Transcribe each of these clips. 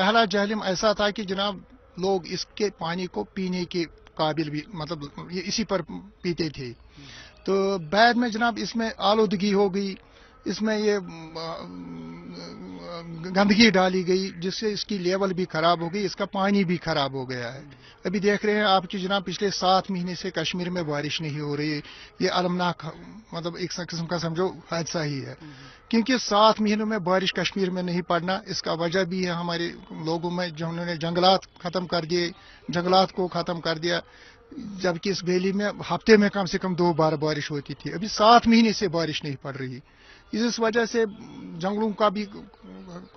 पहला जहलिम ऐसा था कि जनाब लोग इसके पानी को पीने के काबिल भी मतलब ये इसी पर पीते थे। तो बाद में जनाब इसमें आलूदगी हो गई, इसमें ये गंदगी डाली गई जिससे इसकी लेवल भी खराब हो गई, इसका पानी भी खराब हो गया है। अभी देख रहे हैं आप कि जनाब पिछले 7 महीने से कश्मीर में बारिश नहीं हो रही। ये अलमनाक मतलब एक किस्म का समझो हादसा ही है, क्योंकि 7 महीनों में बारिश कश्मीर में नहीं पड़ना इसका वजह भी है हमारे लोगों में, जिन्होंने जंगलात खत्म कर दिए, जंगलात को खत्म कर दिया, जबकि इस वैली में हफ्ते में कम से कम 2 बार बारिश होती थी। अभी 7 महीने से बारिश नहीं पड़ रही, इस वजह से जंगलों का भी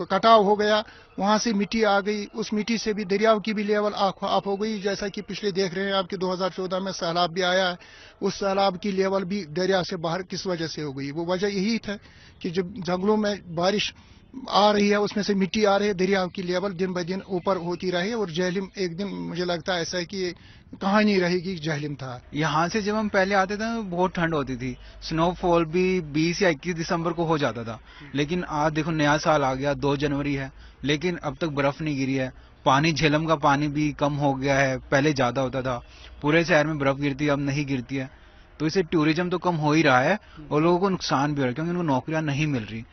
कटाव हो गया, वहां से मिट्टी आ गई, उस मिट्टी से भी दरियाओं की भी लेवल आप हो गई। जैसा कि पिछले देख रहे हैं आपके 2014 में सैलाब भी आया है, उस सैलाब की लेवल भी दरिया से बाहर किस वजह से हो गई, वो वजह यही था कि जब जंगलों में बारिश आ रही है उसमें से मिट्टी आ रही है, दरियाओं की लेवल दिन ब दिन ऊपर होती रही। और जहलिम एक दिन मुझे लगता है ऐसा है कि कहानी रहेगी जहलिम था। यहाँ से जब हम पहले आते थे बहुत ठंड होती थी, स्नोफॉल भी 20 या 21 दिसंबर को हो जाता था, लेकिन आज देखो नया साल आ गया, 2 जनवरी है, लेकिन अब तक बर्फ नहीं गिरी है। पानी झेलम का पानी भी कम हो गया है, पहले ज्यादा होता था, पूरे शहर में बर्फ गिरती है, अब नहीं गिरती है। तो इससे टूरिज्म तो कम हो ही रहा है और लोगों को नुकसान भी हो रहा है, क्योंकि उनको नौकरियां नहीं मिल रही।